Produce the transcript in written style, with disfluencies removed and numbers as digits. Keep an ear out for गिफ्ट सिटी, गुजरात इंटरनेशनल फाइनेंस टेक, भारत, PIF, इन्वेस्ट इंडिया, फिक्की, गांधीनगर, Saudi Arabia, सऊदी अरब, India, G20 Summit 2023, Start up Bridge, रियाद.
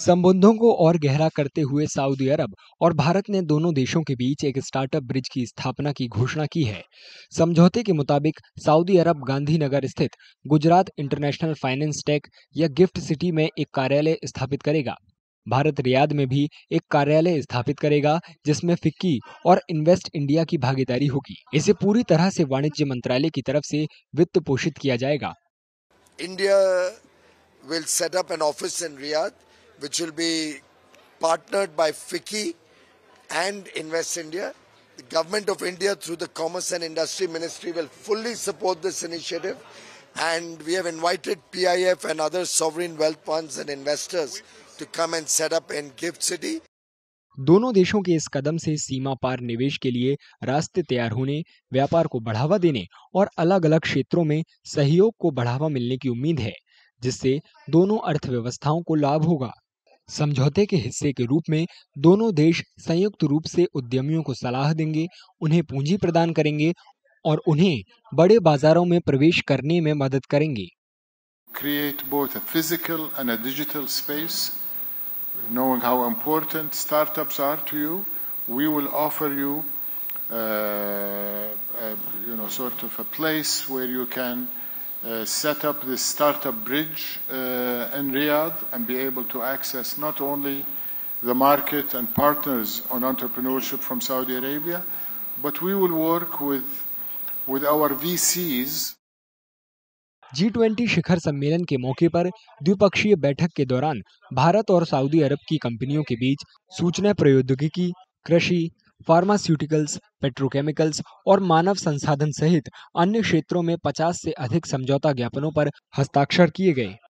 संबंधों को और गहरा करते हुए सऊदी अरब और भारत ने दोनों देशों के बीच एक स्टार्टअप ब्रिज की स्थापना की घोषणा की है। समझौते के मुताबिक सऊदी अरब गांधीनगर स्थित गुजरात इंटरनेशनल फाइनेंस टेक या गिफ्ट सिटी में एक कार्यालय स्थापित करेगा। भारत रियाद में भी एक कार्यालय स्थापित करेगा जिसमें फिक्की और इन्वेस्ट इंडिया की भागीदारी होगी। इसे पूरी तरह से वाणिज्य मंत्रालय की तरफ से वित्त पोषित किया जाएगा। India will set up an office in Riyadh which will be partnered by Ficky and Invest India. The government of India through the Commerce and Industry Ministry will fully support this initiative and we have invited PIF and other sovereign wealth funds and investors to come and set up in Gift City. दोनों देशों के इस कदम से सीमा पार निवेश के लिए रास्ते तैयार होने, व्यापार को बढ़ावा देने और अलग-अलग क्षेत्रों में सहयोग को बढ़ावा मिलने की उम्मीद है, जिससे दोनों अर्थव्यवस्थाओं को लाभ होगा। समझौते के हिस्से के रूप में दोनों देश संयुक्त रूप से उद्यमियों को सलाह देंगे, उन्हें पूंजी प्रदान करेंगे और उन्हें बड़े बाजारों में प्रवेश करने में मदद करेंगे। Create both a physical and a digital space, knowing how important startups are to you, we will offer you, sort of a place where you can set up this startup bridge in Riyadh and be able to access not only the market and partners on entrepreneurship from Saudi Arabia, but we will work with our VCs. G20 शिखर सम्मेलन के मौके पर द्विपक्षीय बैठक के दौरान भारत और सऊदी अरब की कंपनियों के बीच सूचना प्रौद्योगिकी, कृषि, फार्मास्यूटिकल्स, पेट्रोकेमिकल्स और मानव संसाधन सहित अन्य क्षेत्रों में 50 से अधिक समझौता ज्ञापनों पर हस्ताक्षर किए गए।